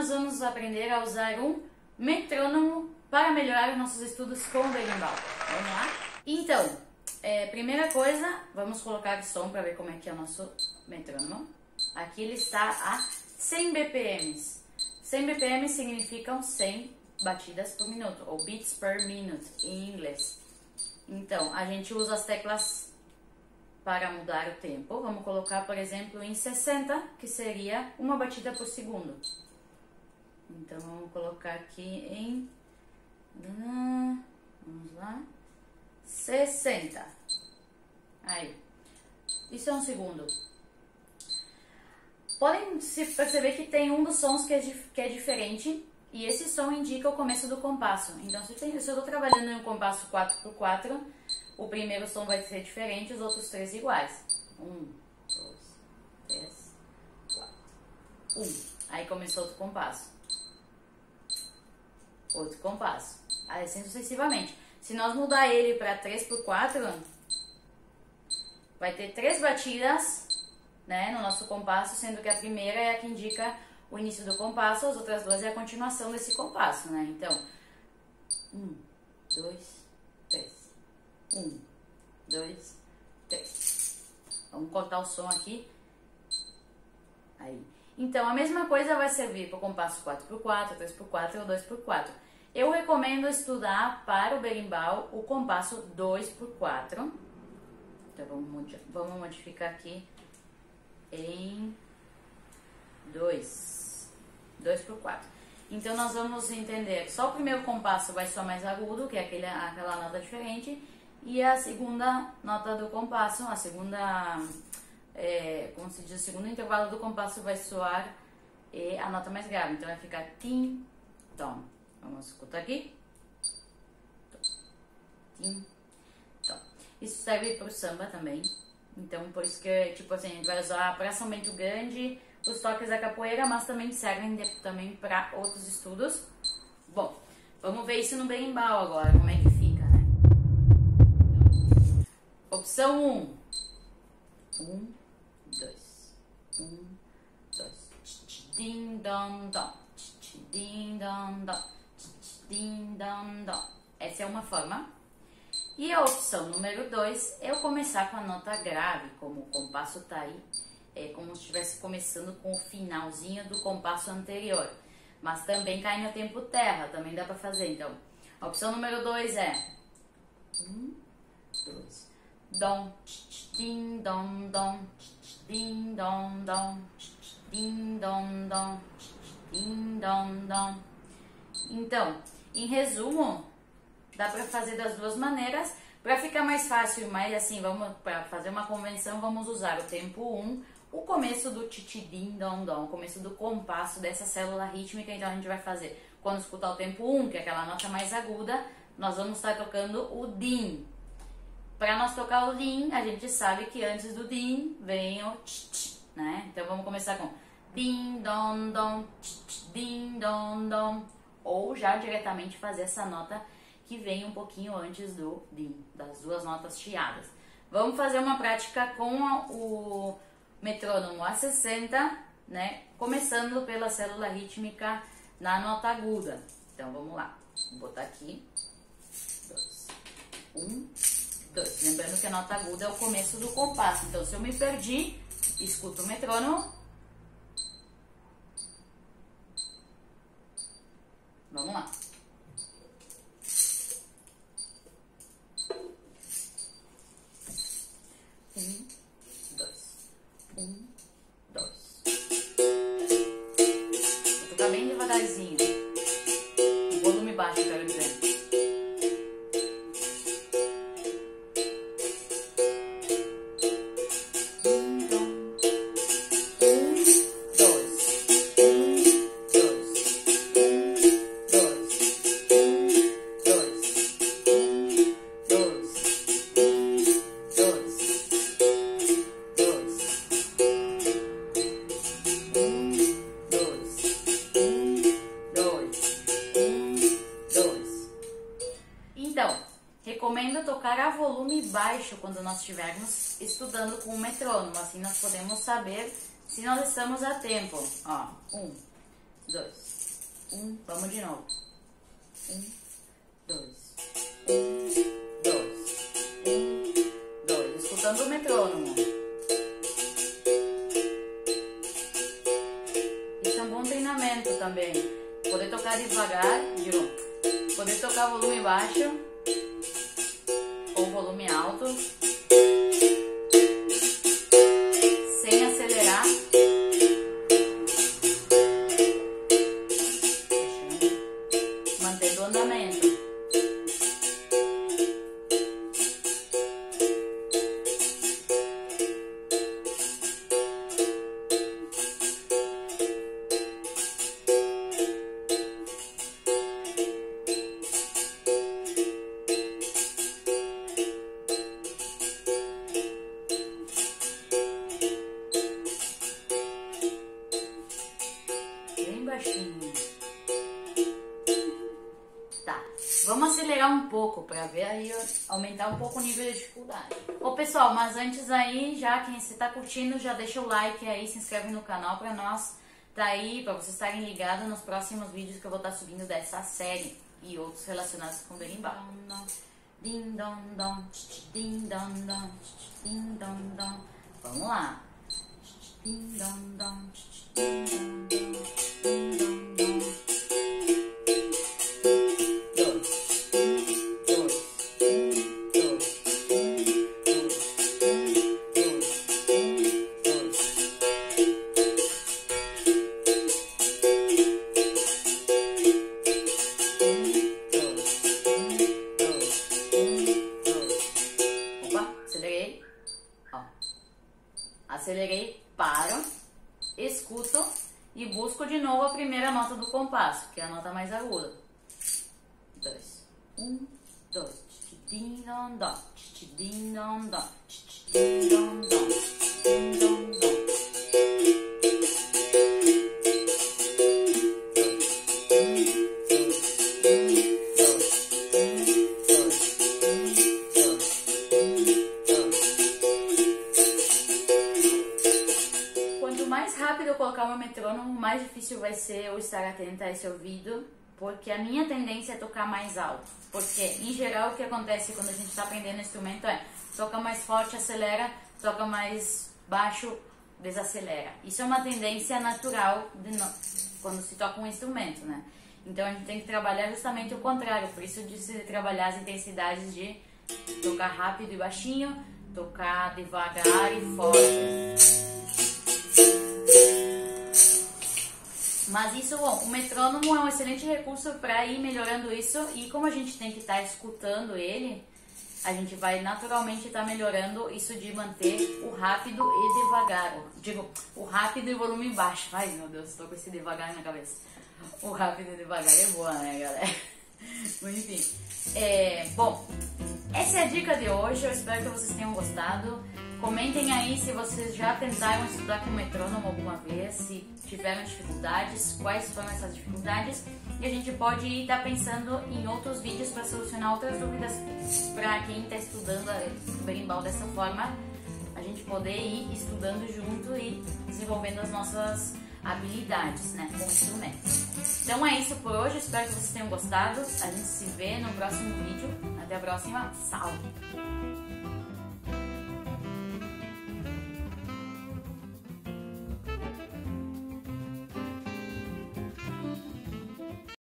nós vamos aprender a usar um metrônomo para melhorar os nossos estudos com o berimbau. Vamos lá? Então, primeira coisa, vamos colocar o som para ver como é que é o nosso metrônomo. Aqui ele está a 100 BPMs. 100 BPMs significam 100 batidas por minuto, ou beats per minute em inglês. Então, a gente usa as teclas para mudar o tempo. Vamos colocar, por exemplo, em 60, que seria uma batida por segundo. Então, vamos colocar aqui em... vamos lá. 60. Aí. Isso é um segundo. Podem se perceber que tem um dos sons que é diferente. E esse som indica o começo do compasso. Então, se eu estou trabalhando em um compasso 4×4, o primeiro som vai ser diferente, os outros três iguais. 1, 2, 3, 4. 1. Aí começou outro compasso. Outro compasso. Aí assim sucessivamente. Se nós mudar ele para 3×4, vai ter três batidas, né, no nosso compasso, sendo que a primeira é a que indica o início do compasso, as outras duas é a continuação desse compasso, né? Então, 1, 2, 3. 1, 2, 3. Vamos cortar o som aqui. Aí. Então, a mesma coisa vai servir para o compasso 4×4, 3×4 ou 2×4. Eu recomendo estudar para o berimbau o compasso 2×4. Então, vamos modificar aqui em 2×4. Então nós vamos entender que só o primeiro compasso vai só mais agudo, que é aquela nota diferente, e a segunda nota do compasso, a segunda, como se diz, o segundo intervalo do compasso vai soar a nota mais grave. Então vai ficar tim, tom. Vamos escutar aqui. Tim, tom. Isso serve para o samba também. Então por isso que, tipo assim, a gente vai usar para São Bento Grande os toques da capoeira, mas também servem também para outros estudos. Bom, vamos ver isso no berimbau agora, como é que fica, né? Opção 1. 1, 2. 1, 2. Din dom dom. Din dom dom. Din dom dom. Essa é uma forma. E a opção número 2 é eu começar com a nota grave, como o compasso está aí. É como se estivesse começando com o finalzinho do compasso anterior. Mas também cai no tempo terra, também dá pra fazer. Então, a opção número 2 é... 1, 2. Dom, din, dom, dom, din, dom, dom, din, dom, dom, din, dom, dom. Então, em resumo, dá pra fazer das duas maneiras. Pra ficar mais fácil e mais assim, pra fazer uma convenção, vamos usar o tempo 1, o começo do titidim dom dom, o começo do compasso dessa célula rítmica. Então a gente vai fazer, quando escutar o tempo 1, que é aquela nota mais aguda, nós vamos estar tocando o din. Para nós tocar o din, a gente sabe que antes do din vem o tch, né? Então vamos começar com din dom dom, din dom dom, ou já diretamente fazer essa nota que vem um pouquinho antes do din, das duas notas chiadas. Vamos fazer uma prática com o metrônomo a 60, né? Começando pela célula rítmica na nota aguda. Então vamos lá, vou botar aqui, 2, 1, 2. Lembrando que a nota aguda é o começo do compasso. Então se eu me perdi, escuto o metrônomo. Vamos lá. Recomendo tocar a volume baixo quando nós estivermos estudando com o metrônomo, assim nós podemos saber se nós estamos a tempo. Ó, 1, dois, um, vamos de novo. Um, dois, um, dois, um, dois. Escutando o metrônomo. Isso é um bom treinamento também. Poder tocar devagar, de novo. Poder tocar volume baixo ou volume alto. Sem acelerar. Mantendo o andamento. Tá, vamos acelerar um pouco para ver aí, aumentar um pouco o nível de dificuldade. Ô pessoal, mas antes aí, já quem se tá curtindo, já deixa o like aí, se inscreve no canal para nós, tá aí, para vocês estarem ligados nos próximos vídeos que eu vou estar subindo dessa série e outros relacionados com o berimbau. Vamos lá. Acelerei, paro, escuto e busco de novo a primeira nota do compasso, que é a nota mais aguda. Dois, um, dois. Din don don, din don don, din don don, din don don. O metrônomo, mais difícil vai ser eu estar atenta a esse ouvido, porque a minha tendência é tocar mais alto, porque em geral o que acontece quando a gente está aprendendo o instrumento é toca mais forte, acelera, toca mais baixo, desacelera. Isso é uma tendência natural de quando se toca um instrumento, né? Então a gente tem que trabalhar justamente o contrário, por isso de se trabalhar as intensidades de tocar rápido e baixinho, tocar devagar e forte. Mas isso, bom, o metrônomo é um excelente recurso para ir melhorando isso, e como a gente tem que estar escutando ele, a gente vai naturalmente estar melhorando isso de manter o rápido e devagar. Digo, o rápido e volume baixo. Ai, meu Deus, tô com esse devagar na cabeça. O rápido e devagar é boa, né, galera? Mas enfim, bom, essa é a dica de hoje. Eu espero que vocês tenham gostado. Comentem aí se vocês já tentaram estudar com o metrônomo alguma vez, se tiveram dificuldades, quais foram essas dificuldades, e a gente pode ir estar pensando em outros vídeos para solucionar outras dúvidas para quem está estudando o berimbau dessa forma, a gente poder ir estudando junto e desenvolvendo as nossas habilidades, né, com o instrumento. Então é isso por hoje, espero que vocês tenham gostado, a gente se vê no próximo vídeo, até a próxima, salve!